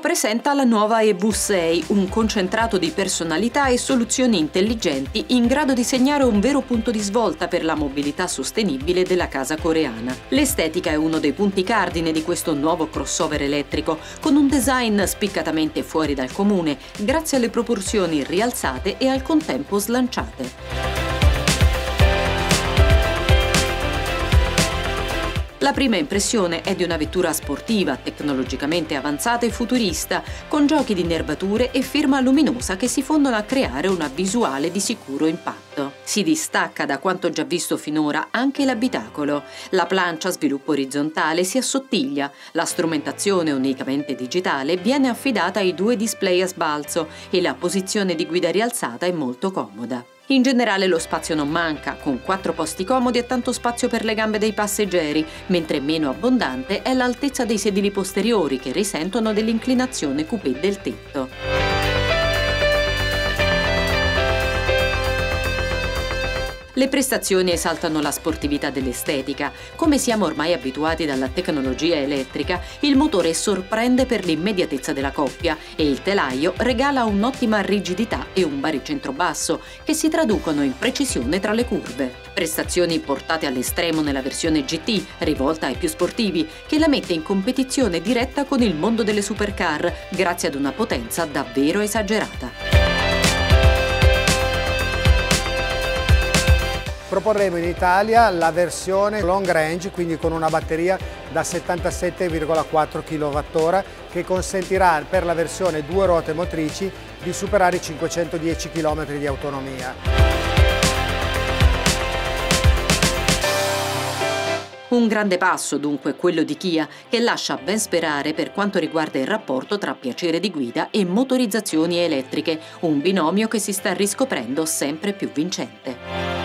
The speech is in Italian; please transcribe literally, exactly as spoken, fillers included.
Kia presenta la nuova E V sei, un concentrato di personalità e soluzioni intelligenti in grado di segnare un vero punto di svolta per la mobilità sostenibile della casa coreana. L'estetica è uno dei punti cardine di questo nuovo crossover elettrico, con un design spiccatamente fuori dal comune, grazie alle proporzioni rialzate e al contempo slanciate. La prima impressione è di una vettura sportiva, tecnologicamente avanzata e futurista, con giochi di nervature e firma luminosa che si fondono a creare una visuale di sicuro impatto. Si distacca da quanto già visto finora anche l'abitacolo. La plancia a sviluppo orizzontale si assottiglia, la strumentazione unicamente digitale viene affidata ai due display a sbalzo e la posizione di guida rialzata è molto comoda. In generale lo spazio non manca, con quattro posti comodi e tanto spazio per le gambe dei passeggeri, mentre meno abbondante è l'altezza dei sedili posteriori che risentono dell'inclinazione coupé del tetto. Le prestazioni esaltano la sportività dell'estetica. Come siamo ormai abituati dalla tecnologia elettrica, il motore sorprende per l'immediatezza della coppia e il telaio regala un'ottima rigidità e un baricentro basso, che si traducono in precisione tra le curve. Prestazioni portate all'estremo nella versione G T, rivolta ai più sportivi, che la mette in competizione diretta con il mondo delle supercar, grazie ad una potenza davvero esagerata. Proporremo in Italia la versione long range, quindi con una batteria da settantasette virgola quattro chilowattora che consentirà per la versione due ruote motrici di superare i cinquecentodieci chilometri di autonomia. Un grande passo, dunque, quello di Kia, che lascia ben sperare per quanto riguarda il rapporto tra piacere di guida e motorizzazioni elettriche, un binomio che si sta riscoprendo sempre più vincente.